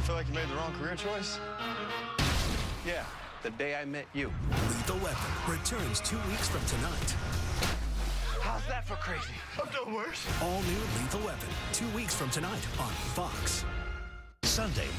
ever feel like you made the wrong career choice? Yeah, the day I met you. Lethal Weapon returns 2 weeks from tonight. How's that for crazy? I've done worse. All new Lethal Weapon, 2 weeks from tonight on Fox. Sunday, Monday.